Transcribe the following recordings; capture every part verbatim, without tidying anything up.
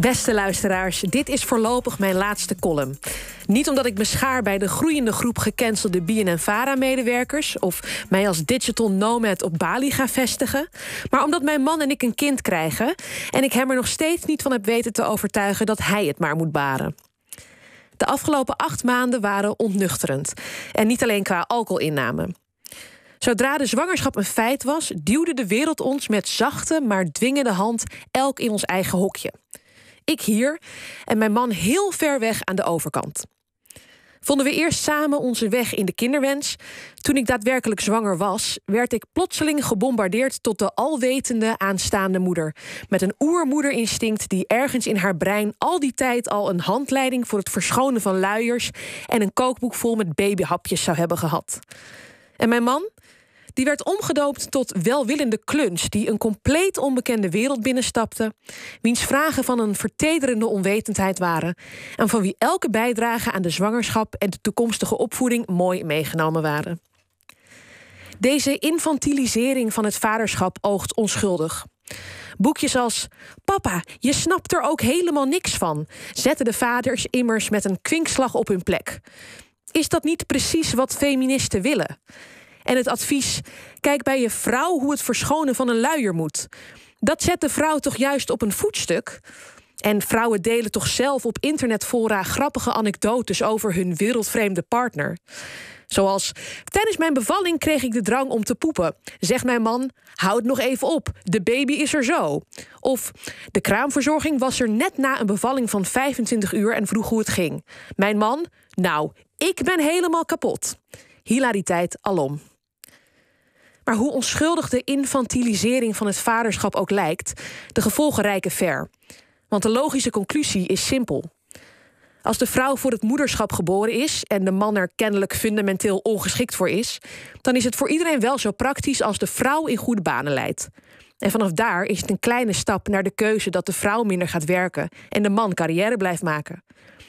Beste luisteraars, dit is voorlopig mijn laatste column. Niet omdat ik me schaar bij de groeiende groep gecancelde B N N-VARA-medewerkers... of mij als digital nomad op Bali ga vestigen... maar omdat mijn man en ik een kind krijgen... en ik hem er nog steeds niet van heb weten te overtuigen dat hij het maar moet baren. De afgelopen acht maanden waren ontnuchterend. En niet alleen qua alcoholinname. Zodra de zwangerschap een feit was, duwde de wereld ons met zachte, maar dwingende hand elk in ons eigen hokje. Ik hier en mijn man heel ver weg aan de overkant. Vonden we eerst samen onze weg in de kinderwens. Toen ik daadwerkelijk zwanger was, werd ik plotseling gebombardeerd tot de alwetende aanstaande moeder. Met een oermoederinstinct die ergens in haar brein al die tijd al een handleiding voor het verschonen van luiers en een kookboek vol met babyhapjes zou hebben gehad. En mijn man? Die werd omgedoopt tot welwillende kluns die een compleet onbekende wereld binnenstapte, wiens vragen van een vertederende onwetendheid waren en van wie elke bijdrage aan de zwangerschap en de toekomstige opvoeding mooi meegenomen waren. Deze infantilisering van het vaderschap oogt onschuldig. Boekjes als "Papa, je snapt er ook helemaal niks van" zetten de vaders immers met een kwinkslag op hun plek. Is dat niet precies wat feministen willen? En het advies, kijk bij je vrouw hoe het verschonen van een luier moet. Dat zet de vrouw toch juist op een voetstuk? En vrouwen delen toch zelf op internetfora grappige anekdotes over hun wereldvreemde partner. Zoals, tijdens mijn bevalling kreeg ik de drang om te poepen. Zegt mijn man, houd nog even op, de baby is er zo. Of, de kraamverzorging was er net na een bevalling van vijfentwintig uur en vroeg hoe het ging. Mijn man, nou, ik ben helemaal kapot. Hilariteit alom. Maar hoe onschuldig de infantilisering van het vaderschap ook lijkt, de gevolgen reiken ver. Want de logische conclusie is simpel. Als de vrouw voor het moederschap geboren is en de man er kennelijk fundamenteel ongeschikt voor is, dan is het voor iedereen wel zo praktisch als de vrouw in goede banen leidt. En vanaf daar is het een kleine stap naar de keuze dat de vrouw minder gaat werken en de man carrière blijft maken.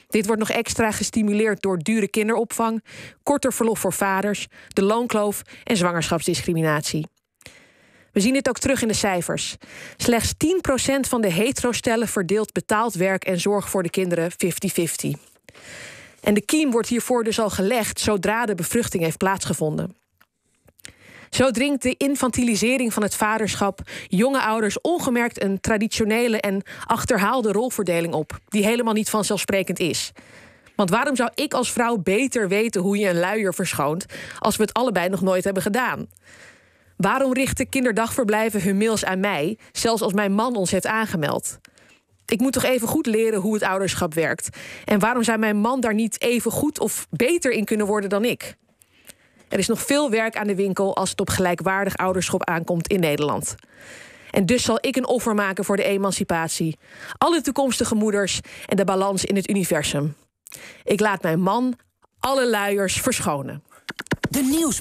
Dit wordt nog extra gestimuleerd door dure kinderopvang, korter verlof voor vaders, de loonkloof en zwangerschapsdiscriminatie. We zien dit ook terug in de cijfers. Slechts tien procent van de hetero-stellen verdeelt betaald werk en zorg voor de kinderen vijftig vijftig. En de kiem wordt hiervoor dus al gelegd zodra de bevruchting heeft plaatsgevonden. Zo dringt de infantilisering van het vaderschap jonge ouders ongemerkt een traditionele en achterhaalde rolverdeling op, die helemaal niet vanzelfsprekend is. Want waarom zou ik als vrouw beter weten hoe je een luier verschoont als we het allebei nog nooit hebben gedaan? Waarom richten kinderdagverblijven hun mails aan mij, zelfs als mijn man ons heeft aangemeld? Ik moet toch even goed leren hoe het ouderschap werkt? En waarom zou mijn man daar niet even goed of beter in kunnen worden dan ik? Er is nog veel werk aan de winkel als het op gelijkwaardig ouderschap aankomt in Nederland. En dus zal ik een offer maken voor de emancipatie, alle toekomstige moeders en de balans in het universum. Ik laat mijn man alle luiers verschonen. De nieuws.